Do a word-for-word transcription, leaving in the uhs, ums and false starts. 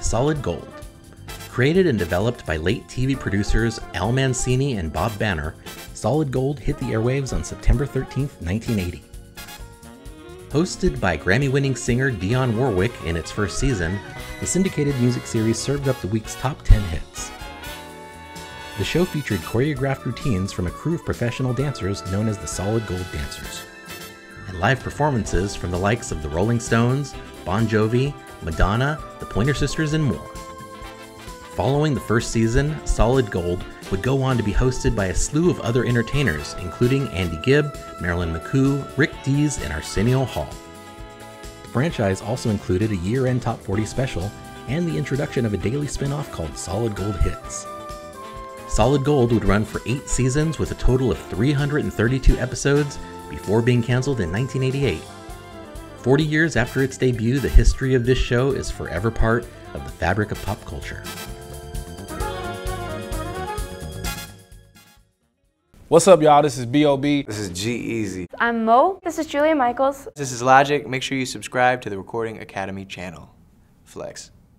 Solid Gold. Created and developed by late T V producers Al Mancini and Bob Banner, Solid Gold hit the airwaves on September thirteenth, nineteen eighty. Hosted by Grammy-winning singer Dionne Warwick in its first season, the syndicated music series served up the week's top ten hits. The show featured choreographed routines from a crew of professional dancers known as the Solid Gold Dancers, and live performances from the likes of the Rolling Stones, Bon Jovi, Madonna, the Pointer Sisters, and more. Following the first season, Solid Gold would go on to be hosted by a slew of other entertainers, including Andy Gibb, Marilyn McCoo, Rick Dees, and Arsenio Hall. The franchise also included a year-end Top forty special and the introduction of a daily spin-off called Solid Gold Hits. Solid Gold would run for eight seasons with a total of three hundred thirty-two episodes before being canceled in nineteen eighty-eight. Forty years after its debut, the history of this show is forever part of the fabric of pop culture. What's up, y'all? This is B O B This is G-Eazy. I'm Mo. This is Julia Michaels. This is Logic. Make sure you subscribe to the Recording Academy channel. Flex.